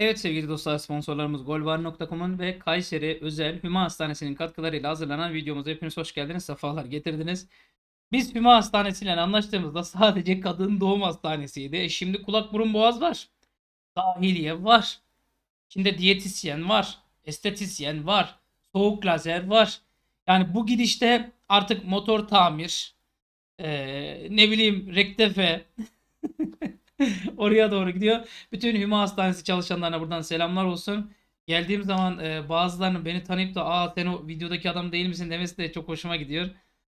Evet sevgili dostlar, sponsorlarımız golvar.com'un ve Kayseri Özel Hüma Hastanesi'nin katkılarıyla hazırlanan videomuza hepiniz hoş geldiniz, sefalar getirdiniz. Biz Hüma Hastanesi ile anlaştığımızda sadece kadın doğum hastanesiydi. Şimdi kulak burun boğaz var. Dahiliye var. Şimdi diyetisyen var. Estetisyen var. Soğuk lazer var. Yani bu gidişte artık motor tamir, ne bileyim rektefe oraya doğru gidiyor. Bütün Hüma Hastanesi çalışanlarına buradan selamlar olsun. Geldiğim zaman bazılarının beni tanıyıp da "Aa, sen o videodaki adam değil misin?" demesi de çok hoşuma gidiyor.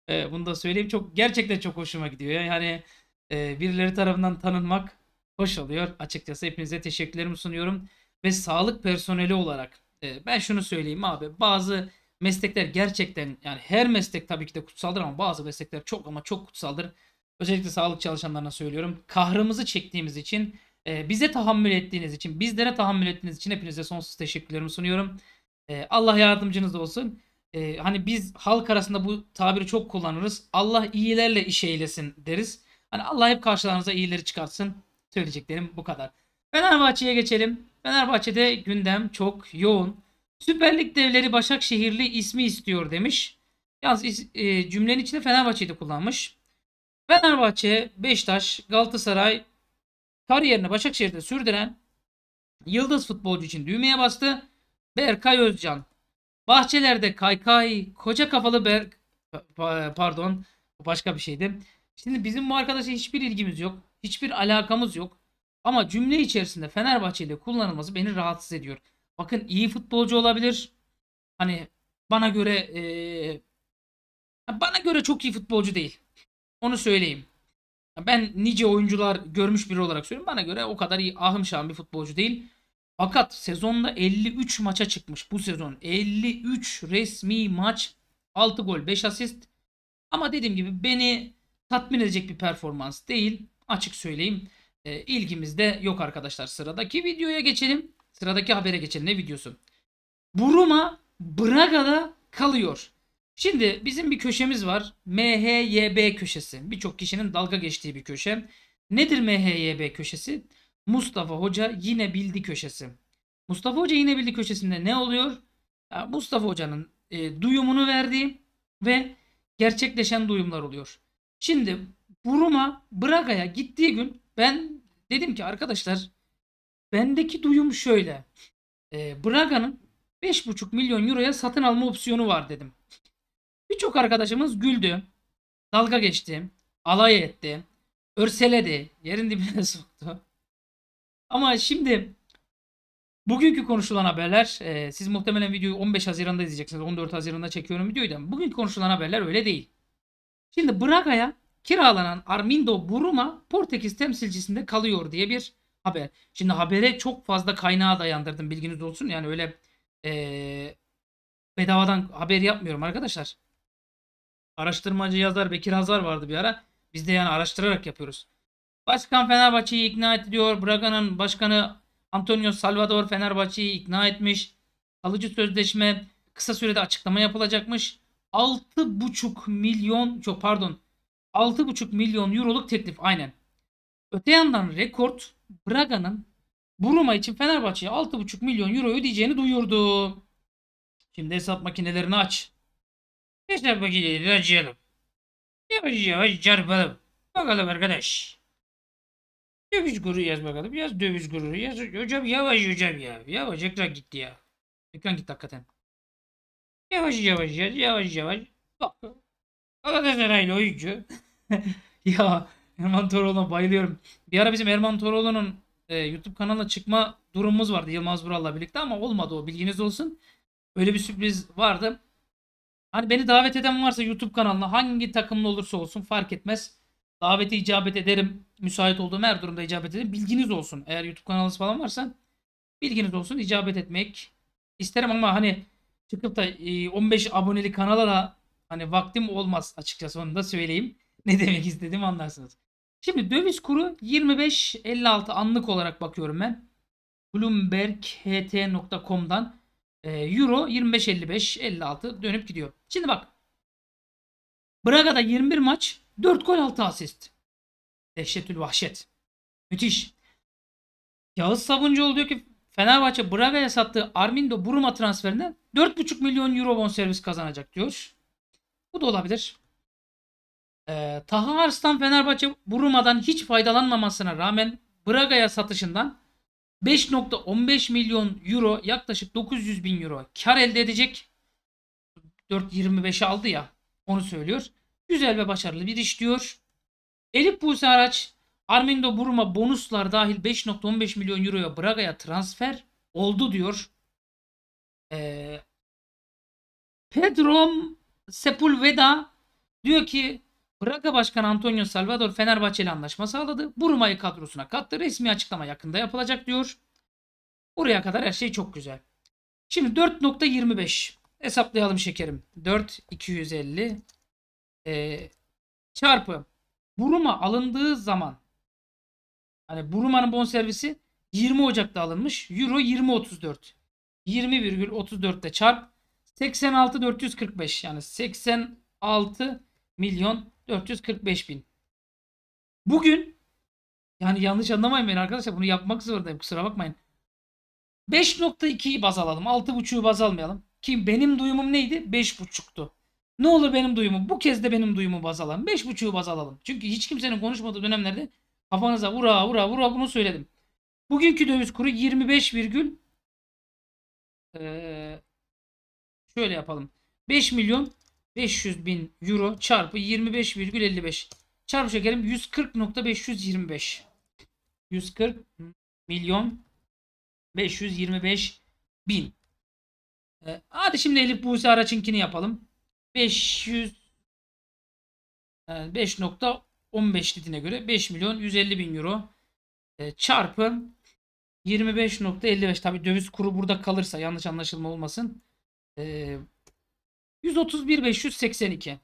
Bunu da söyleyeyim, gerçekten çok hoşuma gidiyor. Yani birileri tarafından tanınmak hoş oluyor. Açıkçası hepinize teşekkürlerimi sunuyorum. Ve sağlık personeli olarak ben şunu söyleyeyim abi, bazı meslekler gerçekten, yani her meslek tabii ki de kutsaldır ama bazı meslekler çok ama çok kutsaldır. Özellikle sağlık çalışanlarına söylüyorum. Kahrımızı çektiğimiz için, bize tahammül ettiğiniz için, bizlere tahammül ettiğiniz için hepinize sonsuz teşekkürlerimi sunuyorum. Allah yardımcınız olsun. Hani biz halk arasında bu tabiri çok kullanırız. Allah iyilerle iş eylesin deriz. Hani Allah hep karşılarınıza iyileri çıkartsın. Söyleyeceklerim bu kadar. Fenerbahçe'ye geçelim. Fenerbahçe'de gündem çok yoğun. Süper Lig devleri Başakşehirli ismi istiyor demiş. Yalnız cümlenin içinde Fenerbahçe'yi de kullanmış. Fenerbahçe, Beşiktaş, Galatasaray kariyerini Başakşehir'de sürdüren yıldız futbolcu için düğmeye bastı. Berkay Özcan. Bahçelerde kaykay, koca kafalı pardon, başka bir şeydi. Şimdi bizim bu arkadaşa hiçbir ilgimiz yok. Hiçbir alakamız yok. Ama cümle içerisinde Fenerbahçe ile kullanılması beni rahatsız ediyor. Bakın, iyi futbolcu olabilir. Hani bana göre çok iyi futbolcu değil. Onu söyleyeyim. Ben nice oyuncular görmüş biri olarak söylüyorum. Bana göre o kadar iyi, ahım şahım bir futbolcu değil. Fakat sezonda 53 maça çıkmış bu sezon. 53 resmi maç. 6 gol, 5 asist. Ama dediğim gibi beni tatmin edecek bir performans değil. Açık söyleyeyim. İlgimiz de yok arkadaşlar. Sıradaki videoya geçelim. Sıradaki habere geçelim. Ne videosu? Bruma Braga'da kalıyor. Şimdi bizim bir köşemiz var. MHYB köşesi. Birçok kişinin dalga geçtiği bir köşe. Nedir MHYB köşesi? Mustafa Hoca Yine Bildi köşesi. Mustafa Hoca Yine Bildi köşesinde ne oluyor? Ya, Mustafa Hoca'nın duyumunu verdiği ve gerçekleşen duyumlar oluyor. Şimdi Bruma Braga'ya gittiği gün ben dedim ki arkadaşlar, bendeki duyum şöyle. Braga'nın 5,5 milyon euroya satın alma opsiyonu var dedim. Birçok arkadaşımız güldü, dalga geçti, alay etti, örseledi, yerin dibine soktu. Ama şimdi bugünkü konuşulan haberler, siz muhtemelen videoyu 15 Haziran'da izleyeceksiniz. 14 Haziran'da çekiyorum videoyu da. Bugünkü konuşulan haberler öyle değil. Şimdi Braga'ya kiralanan Armindo Bruma Portekiz temsilcisinde kalıyor diye bir haber. Şimdi habere çok fazla kaynağa dayandırdım, bilginiz olsun. Yani öyle bedavadan haber yapmıyorum arkadaşlar. Araştırmacı yazar Bekir Hazar vardı bir ara. Biz de yani araştırarak yapıyoruz. Başkan Fenerbahçe'yi ikna ediyor. Braga'nın başkanı Antonio Salvador Fenerbahçe'yi ikna etmiş. Kalıcı sözleşme, kısa sürede açıklama yapılacakmış. 6,5 milyon euroluk teklif, aynen. Öte yandan rekord Braga'nın Bruma için Fenerbahçe'ye 6,5 milyon euro ödeyeceğini duyurdu. Şimdi hesap makinelerini aç. Hesap makinelerini açalım. Yavaş yavaş çarpalım. Bakalım arkadaş. Döviz gururu yaz bakalım. Yaz döviz gururu yaz. Hocam yavaş hocam ya. Yavaş ekran gitti ya. Ekran gitti hakikaten. Yavaş yavaş yaz. Yavaş yavaş. Bak. Galatasaraylı oyuncu. Ya Erman Toroğlu'na bayılıyorum. Bir ara bizim Erman Toroğlu'nun YouTube kanalına çıkma durumumuz vardı. Yılmaz Vural'la birlikte ama olmadı o, bilginiz olsun. Öyle bir sürpriz vardı. Hani beni davet eden varsa YouTube kanalına, hangi takımlı olursa olsun fark etmez. Daveti icabet ederim. Müsait olduğum her durumda icabet ederim. Bilginiz olsun. Eğer YouTube kanalınız falan varsa bilginiz olsun. İcabet etmek isterim ama hani çıkıp da 15 aboneli kanala da hani vaktim olmaz açıkçası, onu da söyleyeyim. Ne demek istediğimi anlarsınız. Şimdi döviz kuru 25.56 anlık olarak bakıyorum ben. Bloomberght.com'dan euro 25.55-56 dönüp gidiyor. Şimdi bak. Braga'da 21 maç, 4 gol 6 asist. Dehşetül vahşet. Müthiş. Yağız Sabuncuoğlu diyor ki Fenerbahçe Braga'ya sattığı Armindo Bruma transferinden 4,5 milyon euro bonservis kazanacak diyor. Bu da olabilir. Taha Arslan Fenerbahçe Bruma'dan hiç faydalanmamasına rağmen Braga'ya satışından 5,15 milyon euro, yaklaşık 900 bin euro kar elde edecek. 4,25'e aldı ya, onu söylüyor. Güzel ve başarılı bir iş diyor. Elif Busaraç Armindo Bruma bonuslar dahil 5,15 milyon euroya Braga'ya transfer oldu diyor. Pedro Sepulveda diyor ki Braga Başkanı Antonio Salvador Fenerbahçe ile anlaşma sağladı. Bruma'yı kadrosuna kattı. Resmi açıklama yakında yapılacak diyor. Oraya kadar her şey çok güzel. Şimdi 4,25 hesaplayalım şekerim. 4,250 çarpı Bruma alındığı zaman, hani Bruma'nın bonservisi 20 Ocak'ta alınmış. Euro 20,34. 20,34'te çarp 86,445, yani 86.445.000. Bugün, yani yanlış anlamayın beni arkadaşlar, bunu yapmak zorundayım, kusura bakmayın. 5,2'yi baz alalım, 6,5'u baz almayalım. Ki benim duyumum neydi? 5,5'tu. Ne olur benim duyumum, bu kez de benim duyumumu baz alalım. 5,5'u baz alalım. Çünkü hiç kimsenin konuşmadığı dönemlerde kafanıza vura bunu söyledim. Bugünkü döviz kuru 25, şöyle yapalım. 5.500.000 euro çarpı 25,55 çarpı şekerim 140,525. 140.525.000. Hadi şimdi Elif Buse Araç'ınkini yapalım. 5.15 dediğine göre 5.150.000 euro çarpı 25,55. Tabi döviz kuru burada kalırsa, yanlış anlaşılma olmasın. 131.582.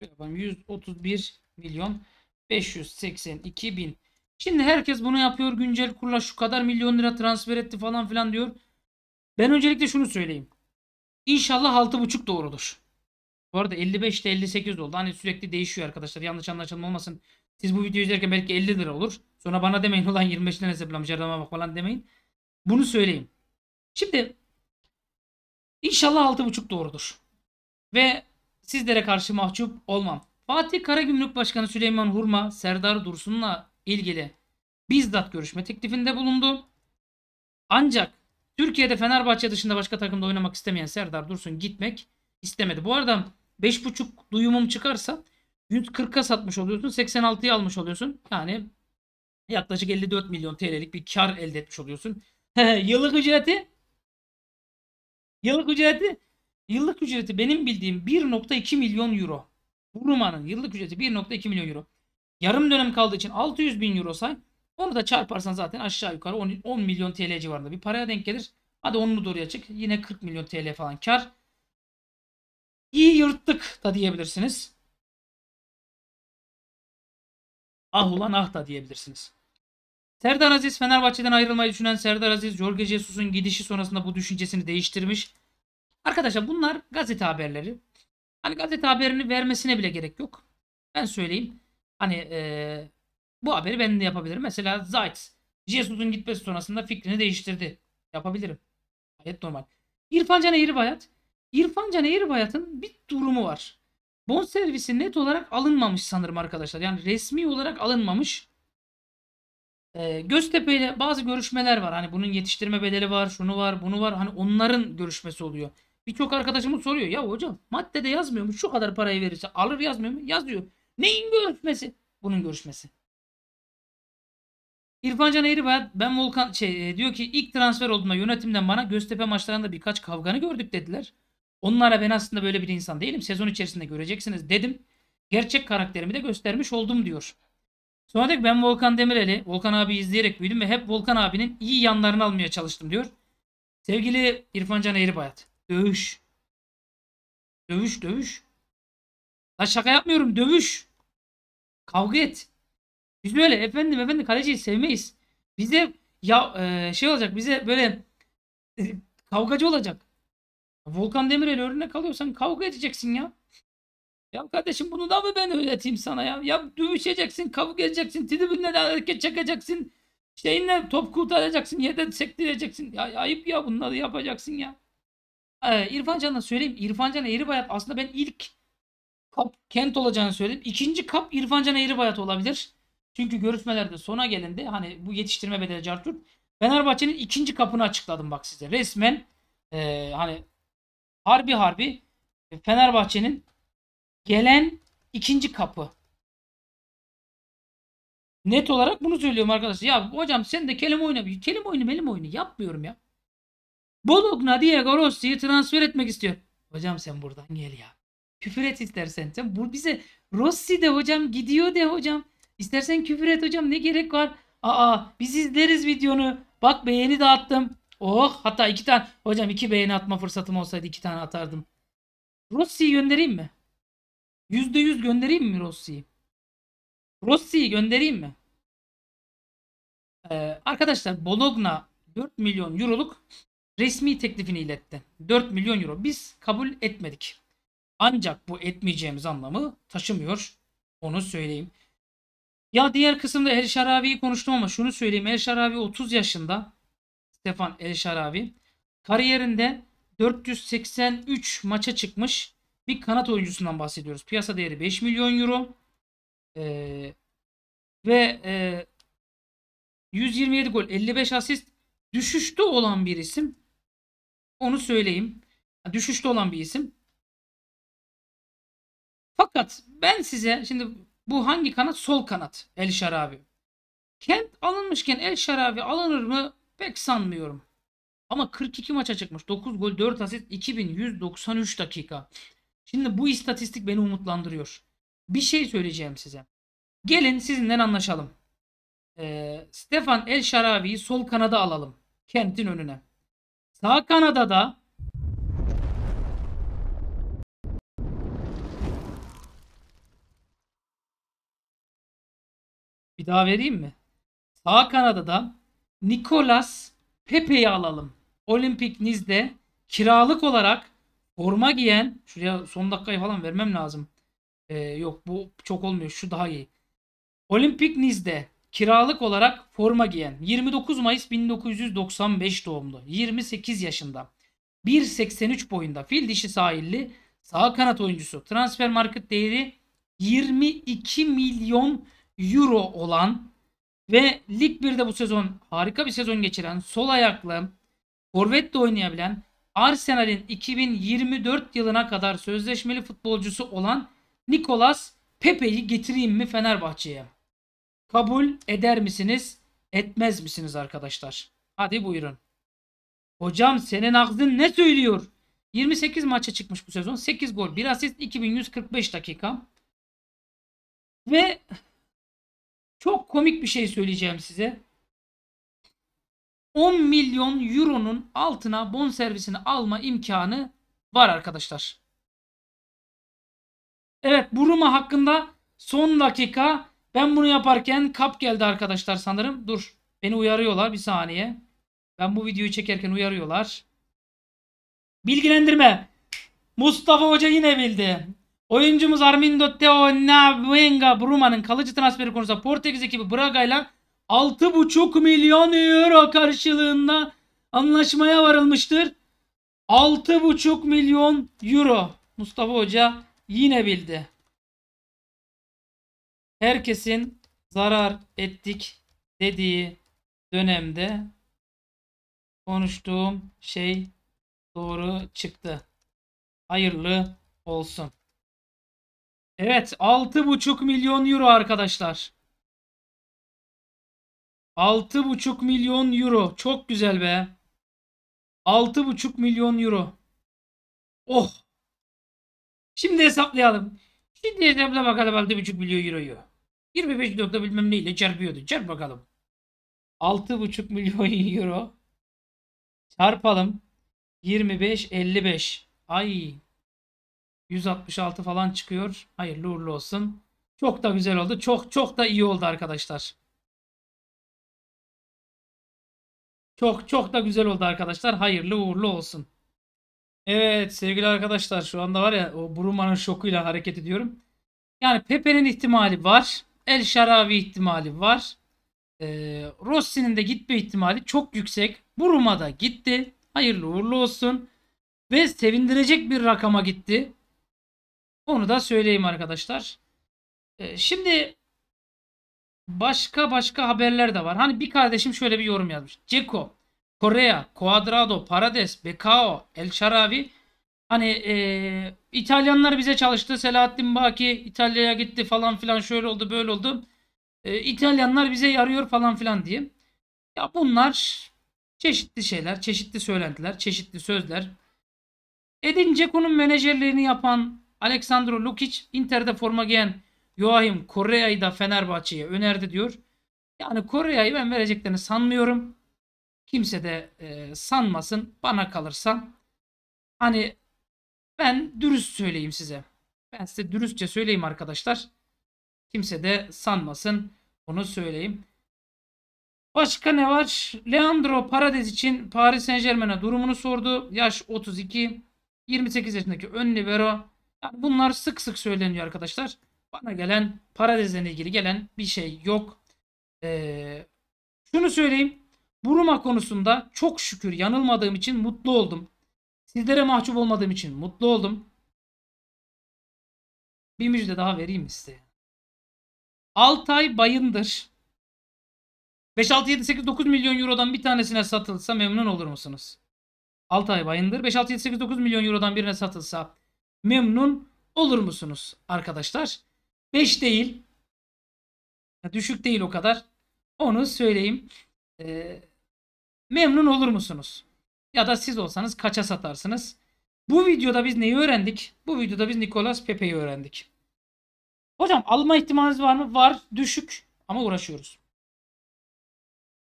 Yapalım 131.582.000. Şimdi herkes bunu yapıyor. Güncel kurla şu kadar milyon lira transfer etti falan filan diyor. Ben öncelikle şunu söyleyeyim. İnşallah 6,5 doğrudur. Bu arada 55'te 58 oldu. Hani sürekli değişiyor arkadaşlar. Yanlış anlaşılma olmasın. Siz bu videoyu izlerken belki 50 lira olur. Sonra bana demeyin ulan 25'ten hesaplamış adama bak falan demeyin. Bunu söyleyeyim. Şimdi İnşallah 6,5 doğrudur. Ve sizlere karşı mahcup olmam. Fatih Karagümrük Başkanı Süleyman Hurma, Serdar Dursun'la ilgili bizzat görüşme teklifinde bulundu. Ancak Türkiye'de Fenerbahçe dışında başka takımda oynamak istemeyen Serdar Dursun gitmek istemedi. Bu arada 5,5 duyumum çıkarsa 140'a satmış oluyorsun, 86'ya almış oluyorsun. Yani yaklaşık 54 milyon TL'lik bir kar elde etmiş oluyorsun. Yıllık ücreti benim bildiğim 1,2 milyon euro. Bruma'nın yıllık ücreti 1,2 milyon euro. Yarım dönem kaldığı için 600 bin euro say. Onu da çarparsan zaten aşağı yukarı 10 milyon TL civarında bir paraya denk gelir. Hadi onu doğruya çık. Yine 40 milyon TL falan kar. İyi yırttık da diyebilirsiniz. Ah ulan ah da diyebilirsiniz. Serdar Aziz, Fenerbahçe'den ayrılmayı düşünen Serdar Aziz, Jorge Jesus'un gidişi sonrasında bu düşüncesini değiştirmiş. Arkadaşlar bunlar gazete haberleri. Hani gazete haberini vermesine bile gerek yok. Ben söyleyeyim. Hani bu haberi ben de yapabilirim. Mesela Zayt, Jesus'un gitmesi sonrasında fikrini değiştirdi. Yapabilirim. Gayet normal. İrfan Can Eğribayat. İrfan Can Eğribayat'ın bir durumu var. Bonservisi net olarak alınmamış sanırım arkadaşlar. Yani resmi olarak alınmamış. Göztepe ile bazı görüşmeler var. Hani bunun yetiştirme bedeli var, şunu var, bunu var. Hani onların görüşmesi oluyor. Birçok arkadaşımız soruyor. Ya hocam maddede yazmıyor mu? Şu kadar parayı verirse alır yazmıyor mu? Yaz diyor. Neyin görüşmesi? Bunun görüşmesi. İrfan Can Eğribayat, ben Volkan diyor ki ilk transfer olduğunda yönetimden bana Göztepe maçlarında birkaç kavganı gördük dediler. Onlara ben aslında böyle bir insan değilim. Sezon içerisinde göreceksiniz dedim. Gerçek karakterimi de göstermiş oldum diyor. Sonra diyor ki ben Volkan Demirel'i, Volkan abi izleyerek büyüdüm ve hep Volkan abinin iyi yanlarını almaya çalıştım diyor. Sevgili İrfan Can Eğribayat. Dövüş. Dövüş, dövüş. La şaka yapmıyorum, dövüş. Kavga et. Biz böyle efendim kaleciyi sevmeyiz. Bize ya şey olacak, bize böyle kavgacı olacak. Volkan Demirel örnek alıyorsan kavga edeceksin ya. Ya kardeşim bunu da mı ben öğreteyim sana ya? Ya dövüşeceksin, kavga edeceksin, tribünle hareket çekeceksin. İşte yine top kurtaracaksın, yerden sektireceksin. Ya, ayıp ya, bunları yapacaksın ya. İrfan Can'a söyleyeyim. İrfan Can Eğribayat aslında ben ilk kap Kent olacağını söyledim. İkinci kap İrfan Can Eğribayat olabilir. Çünkü görüşmelerde sona gelindi. Hani bu yetiştirme bedeli Cartur. Fenerbahçe'nin ikinci kapını açıkladım bak size. Resmen hani harbi Fenerbahçe'nin gelen ikinci kapı. Net olarak bunu söylüyorum arkadaşlar. Ya hocam sen de kelime oyunu, yapmıyorum ya. Bologna Diego Rossi'yi transfer etmek istiyor. Hocam sen buradan gel ya. Küfür et istersen. Sen bu bize Rossi de hocam, gidiyor de hocam. İstersen küfür et hocam, ne gerek var? Biz izleriz videonu. Bak beğeni de attım. Oh, hatta 2 tane. Hocam 2 beğeni atma fırsatım olsaydı 2 tane atardım. Rossi'yi göndereyim mi? %100 göndereyim mi Rossi'yi? Rossi'yi göndereyim mi? Arkadaşlar Bologna 4 milyon euroluk resmi teklifini iletti. 4 milyon euro. Biz kabul etmedik. Ancak bu etmeyeceğimiz anlamı taşımıyor. Onu söyleyeyim. Ya diğer kısımda El Shaarawy'yi konuştum ama şunu söyleyeyim. El Shaarawy 30 yaşında. Stephan El Shaarawy. Kariyerinde 483 maça çıkmış bir kanat oyuncusundan bahsediyoruz. Piyasa değeri 5 milyon euro. Ve 127 gol, 55 asist. Düşüşte olan bir isim. Onu söyleyeyim. Düşüşte olan bir isim. Fakat ben size şimdi bu hangi kanat? Sol kanat El Shaarawy. Kent alınmışken El Shaarawy alınır mı? Pek sanmıyorum. Ama 42 maça çıkmış. 9 gol, 4 asist, 2193 dakika. Şimdi bu istatistik beni umutlandırıyor. Bir şey söyleyeceğim size. Gelin sizinle anlaşalım. Stephan El Shaarawy'yi sol kanada alalım. Kent'in önüne. Sağ kanada da bir daha vereyim mi? Sağ kanada da Nicolas Pepe'yi alalım. Olimpik Niz'de kiralık olarak forma giyen, şuraya son dakikayı falan vermem lazım. Yok bu çok olmuyor. Şu daha iyi. Olimpik Niz'de kiralık olarak forma giyen 29 Mayıs 1995 doğumlu. 28 yaşında. 1.83 boyunda. Fil dişi sahilli sağ kanat oyuncusu. Transfermarkt değeri 22 milyon euro olan ve Lig 1'de bu sezon harika bir sezon geçiren, sol ayaklı, forvetle oynayabilen, Arsenal'in 2024 yılına kadar sözleşmeli futbolcusu olan Nicolas Pepe'yi getireyim mi Fenerbahçe'ye? Kabul eder misiniz, etmez misiniz arkadaşlar? Hadi buyurun. Hocam senin aklın ne söylüyor? 28 maça çıkmış bu sezon. 8 gol, 1 asist, 2145 dakika. Ve çok komik bir şey söyleyeceğim size. 10 milyon euronun altına bonservisini alma imkanı var arkadaşlar. Evet, Bruma hakkında son dakika, ben bunu yaparken kap geldi arkadaşlar sanırım. Dur, beni uyarıyorlar bir saniye. Ben bu videoyu çekerken uyarıyorlar. Bilgilendirme. Mustafa Hoca yine bildi. Oyuncumuz Armindo Tiago Nwenga Bruma'nın kalıcı transferi konusunda Portekiz ekibi Braga ile 6,5 milyon euro karşılığında anlaşmaya varılmıştır. 6,5 milyon euro. Mustafa Hoca yine bildi. Herkesin zarar ettik dediği dönemde konuştuğum şey doğru çıktı. Hayırlı olsun. Evet, 6,5 milyon euro arkadaşlar. 6,5 milyon euro. Çok güzel be. 6,5 milyon euro. Oh. Şimdi hesaplayalım. Şimdi hesapla bakalım 6,5 milyon euroyu. 25 nokta bilmem neyle çarpıyordu. Çarp bakalım. 6,5 milyon euro. Çarpalım. 25, 55. Ay. 166 falan çıkıyor. Hayırlı uğurlu olsun. Çok da güzel oldu. Çok da iyi oldu arkadaşlar. Çok da güzel oldu arkadaşlar. Hayırlı uğurlu olsun. Evet sevgili arkadaşlar, şu anda var ya o Bruma'nın şokuyla hareket ediyorum. Yani Pepe'nin ihtimali var. El Shaarawy ihtimali var. Rossi'nin de gitme ihtimali çok yüksek. Bruma da gitti. Hayırlı uğurlu olsun. Ve sevindirecek bir rakama gitti. Onu da söyleyeyim arkadaşlar. Şimdi başka haberler de var. Hani bir kardeşim şöyle bir yorum yazmış. Dzeko, Correa, Cuadrado, Paredes, Becao, El Shaarawy. Hani İtalyanlar bize çalıştı. Selahattin Baki İtalya'ya gitti falan filan, şöyle oldu böyle oldu. İtalyanlar bize yarıyor falan filan diye. Ya bunlar çeşitli şeyler, çeşitli söylentiler, çeşitli sözler. Edin Dzeko'nun menajerliğini yapan Aleksandro Lukic, Inter'de forma giyen Joachim Correa'yı da Fenerbahçe'ye önerdi diyor. Yani Correa'yı ben vereceklerini sanmıyorum. Kimse de sanmasın. Bana kalırsa hani ben dürüst söyleyeyim size. Ben size dürüstçe söyleyeyim arkadaşlar. Kimse de sanmasın. Onu söyleyeyim. Başka ne var? Leandro Paredes için Paris Saint-Germain'e durumunu sordu. Yaş 32. 28 yaşındaki ön libero. Yani bunlar sık sık söyleniyor arkadaşlar. Bana gelen, Paredes'le ilgili gelen bir şey yok. Şunu söyleyeyim. Bruma konusunda çok şükür yanılmadığım için mutlu oldum. Sizlere mahcup olmadığım için mutlu oldum. Bir müjde daha vereyim size. Altay Bayındır 5-6-7-8-9 milyon eurodan bir tanesine satılsa memnun olur musunuz? Altay Bayındır 5-6-7-8-9 milyon eurodan birine satılsa memnun olur musunuz arkadaşlar? 5 değil. Düşük değil o kadar. Onu söyleyeyim. Memnun olur musunuz? Ya da siz olsanız kaça satarsınız? Bu videoda biz neyi öğrendik? Bu videoda biz Nicolas Pepe'yi öğrendik. Hocam alma ihtimaliniz var mı? Var. Düşük. Ama uğraşıyoruz.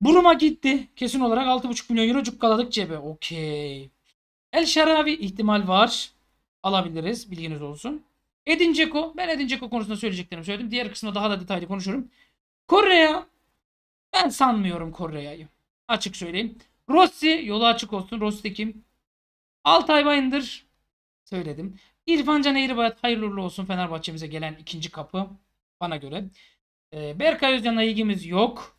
Bruma gitti. Kesin olarak 6,5 milyon euro cukkaladık cebe. Okey. El Shaarawy ihtimal var. Alabiliriz. Bilginiz olsun. Edin Dzeko. Ben Edin Dzeko konusunda söyleyeceklerimi söyledim. Diğer kısmında daha da detaylı konuşurum. Correa. Ben sanmıyorum Correa'yı. Açık söyleyeyim. Rossi. Yolu açık olsun. Rossi kim? Altay Bayındır. Söyledim. İrfan Can Eğribayat hayırlı uğurlu olsun. Fenerbahçe'mize gelen ikinci kapı bana göre. Berkay Özcan'la ilgimiz yok.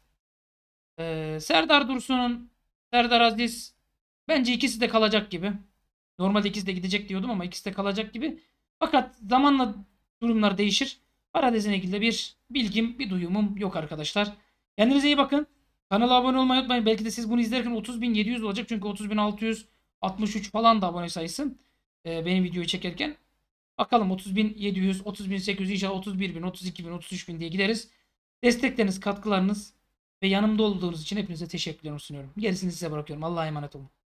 Serdar Dursun'un, Serdar Aziz, bence ikisi de kalacak gibi. Normalde ikisi de gidecek diyordum ama ikisi de kalacak gibi. Fakat zamanla durumlar değişir. Paradez'in ilgili bir bilgim, bir duyumum yok arkadaşlar. Kendinize iyi bakın. Kanala abone olmayı unutmayın. Belki de siz bunu izlerken 30.700 olacak. Çünkü 30.663 falan da abone sayısı. Benim videoyu çekerken. Bakalım 30.700, 30.800, inşallah 31.000, 32.000, 33.000 diye gideriz. Destekleriniz, katkılarınız ve yanımda olduğunuz için hepinize teşekkürler sunuyorum. Gerisini size bırakıyorum. Allah'a emanet olun.